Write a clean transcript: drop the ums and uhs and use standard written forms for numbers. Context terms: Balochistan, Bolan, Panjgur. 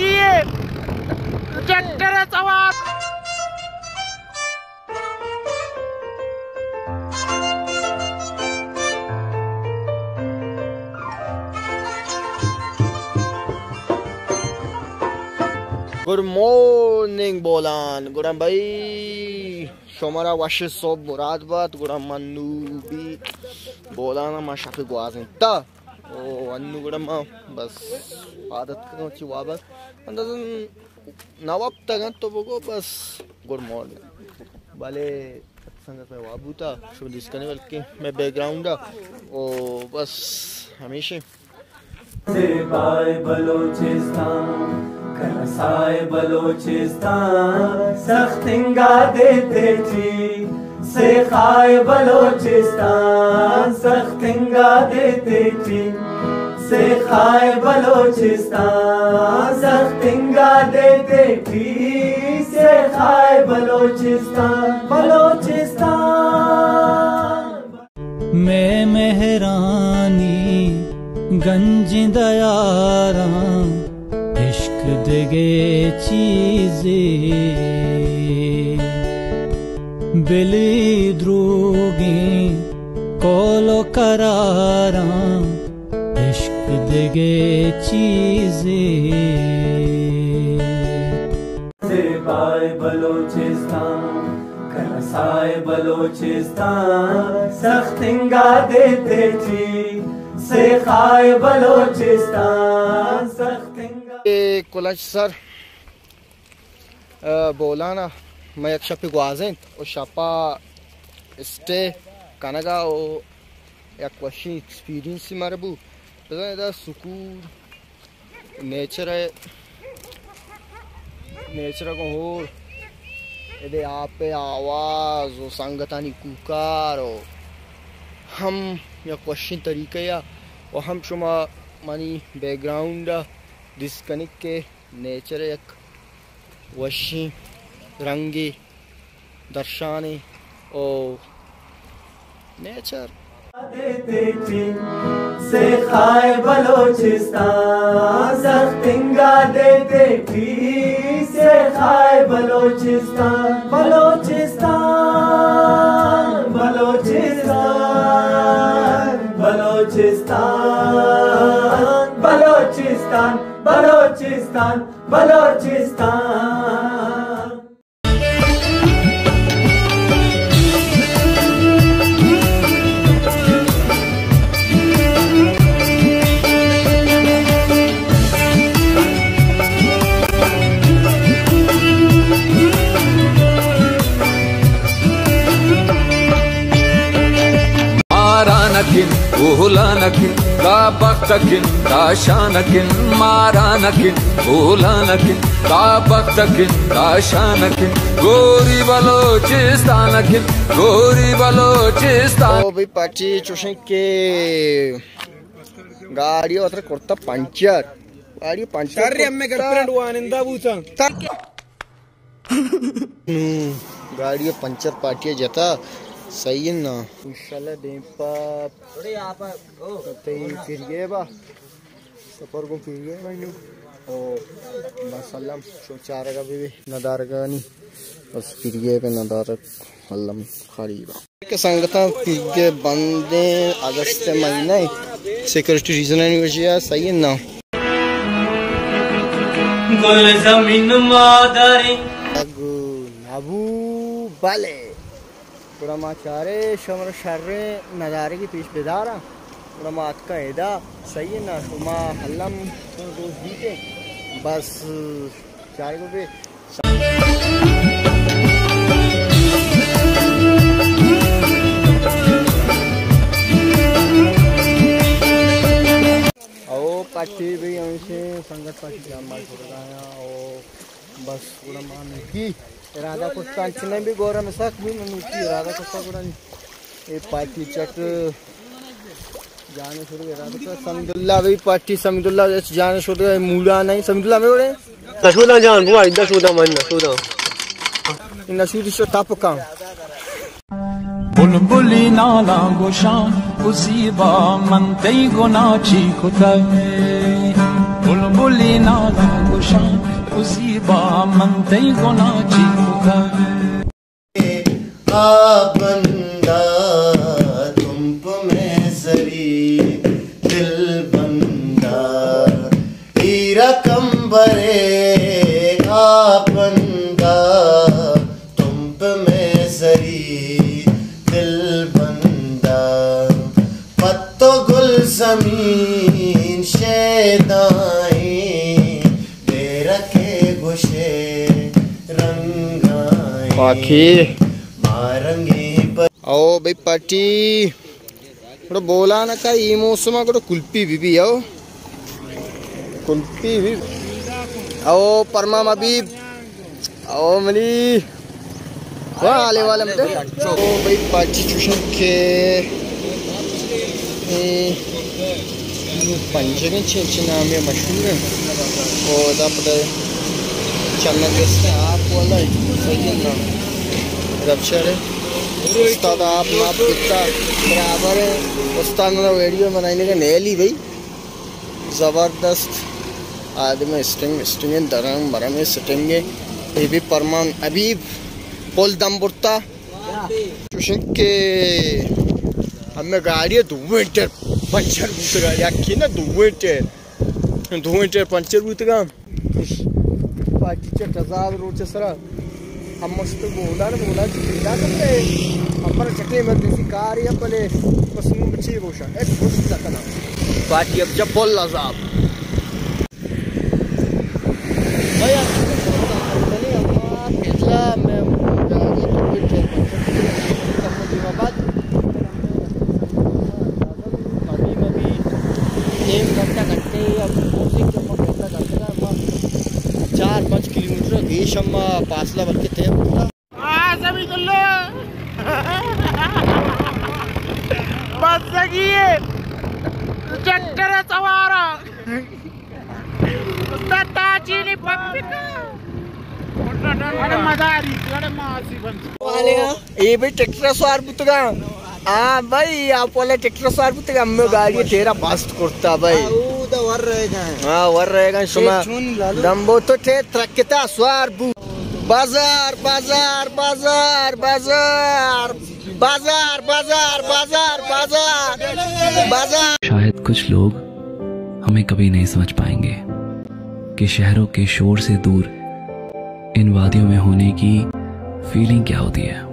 Tractor सवार। Good morning Bolan गुड़ा भाई सोमरा वाश सब बुराद बात गुड़ा मन्नूबी बोलाना मां शाफी गुआज़ ता ओ अन्नू गुड़ा मां बस आदत करना चाहिए वापस अंदाज़न नवाब तक तो वो को बस गुड मॉर्निंग वाले संगत में वाबूता शुभ दिस्कने वाले के मैं बैकग्राउंड आ ओ बस हमेशा कनसाए बलोचिस्तान सख्तिंगा देते थी से खाए बलोचिस्तान सख्तिंगा देते थी से खाए बलोचिस्तान सख्तिंगा देते थी से खाए बलोचिस्तान बलोचिस्तान मैं मेहरानी गंज दयारा इश्क देगे चीजें बिली द्रोगी कौलो करारा इश्क देगे चीजें सिपाए बलोचिस्तान कनसाए बलोचिस्तान सख्तिंगा देते थी से खाए बलोचिस्तान सख्तिंगा कोलाज सर बोलाना मैं एक शपी गुआजें और शपा स्टे कनगा और एक वशी एक्सपीरियंस मरबू बता सुकून नेचर है नेचर को हो ये आप आवाज़ और संगतानी कुकार और हम एक वशी तरीके या और हम शुमा मानी बैकग्राउंड डिस्कनेक्ट के नेचर एक वशी रंगी दर्शाने और नेचर देते थी से खाए बलोचिस्तान सख्तिंगा देते थी से खाए Balochistan Balochistan Balochistan Balochistan Balochistan Balochistan Balochistan Bolan da baktakin da shanakin maranakin bolanakin da baktakin da shanakin gori balochistan o bhi party chushin ke gaadi otra kurta puncture gaadi puncture re amme girlfriend aaninda busa gaadi puncture party jata सही ना इंशाल्लाह देंपा थोड़े यहाँ पर ओ तो ये फिर गए बा सफर को फिर गए भाई न्यू ओ मसल्लम सोचार का भी नदार का नहीं बस फिर गए पे नदार हल्लम खाली बा के संगठन फिर गए बंदे अगस्त महीने सिक्योरिटी रीजन नहीं बचिया सही ना गोल जमीन मादारी अगु नबू बाले थोड़ा माँ चारे शमर शर्रे नज़ारे की पीछ बेदारा थोड़ा माँ का एदा सही है ना शुमा हल्लम दोस्त दीजिए बस चारे को भी ओ पार्टी भी हमसे संगत पार्टी जाम मार छोड़ा है और बस थोड़ा माँ की राधा कुस्तान चिन्ह भी गौरा में सक भी मनुष्य राधा कुस्तान को नहीं ये पार्टी चट जाने शुरू कर राधा कुस्तान समिदुल्ला भी पार्टी समिदुल्ला जैसे जाने शुरू कर मूला नहीं समिदुल्ला में बोले नशुदा जान बुआ इधर शुदा मन नशुदा इन नशुदी से ताप काम बुलबुली नाला गोशान उसी बाम मंदे गोनाची कुताई बुलबुल बंदा तुम पे मैं सरी दिल बंदा हीरा कंबरे बंदा तुम पे मैं सरी दिल बंदा पत्तो गुल जमीन शेदाई दे रखे गुशे रंगाई पाखी आओ भाई पार्टी बोलान का ई मौसम कुल्पी भी आओ कुल्पी भी आओ परमा मबी आओ मनी वाह आले वाले मटे ओ भाई पार्टी चूशन के पंजने चेचना में मशहूर है और दा पता चलना किसने आप वाला सही ना रक्षर है उस्ताद आप माप कितना बराबर है उस्ताद ने वीडियो बनाने का नैली भाई ज़बरदस्त आदमी स्टिंग स्टिंग दरंग बरंग स्टिंग ये भी परमान अभी पोल दम बुरता चुशन के हमें गाड़ी धुवेंटर पंचर बुतरा या कि ना धुवेंटर पंचर बुतरा पाँच चार हजार रोचे सरा हम मस्त बोला चिंता करते हमारे चटनी में देसी कार या पले पसंद मची गोशा एक खुश जाता ना बाकी अब जब बोल लाजाब भैया चले हमारा इतना मैं जाके कुछ कम दिवा बाद अभी मैं भी एक घंटा करते अब कोशिश तो मैं करता करता मैं 4-5 किलोमीटर ये शम्मा फासला बल्कि ट्रैक्टर सवारा चीनी ये भाई ट्रैक्टर सवार पुतगा हाँ भाई आप वाला ट्रैक्टर सवार पुतगा हम गाड़ी तेरा बास्त करता भाई हाँ वर रहेगा लंबो तो थे ट्रैक्टर सवार बाजार बाजार बाजार बाजार बाजार बाजार बाजार बाजार बाजार शायद कुछ लोग हमें कभी नहीं समझ पाएंगे कि शहरों के शोर से दूर इन वादियों में होने की फीलिंग क्या होती है।